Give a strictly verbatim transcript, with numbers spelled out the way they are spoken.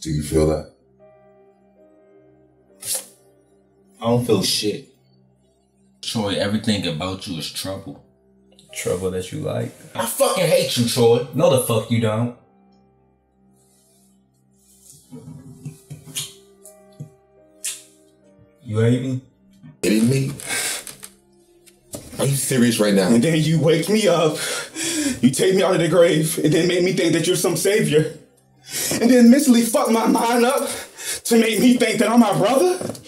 Do you feel that? I don't feel shit. Troy, everything about you is trouble. Trouble that you like? I fucking hate you, Troy. No the fuck you don't. You hate me? Hitting me? Are you serious right now? And then you wake me up. You take me out of the grave. And then make me think that you're some savior. And then mentally fuck my mind up to make me think that I'm my brother?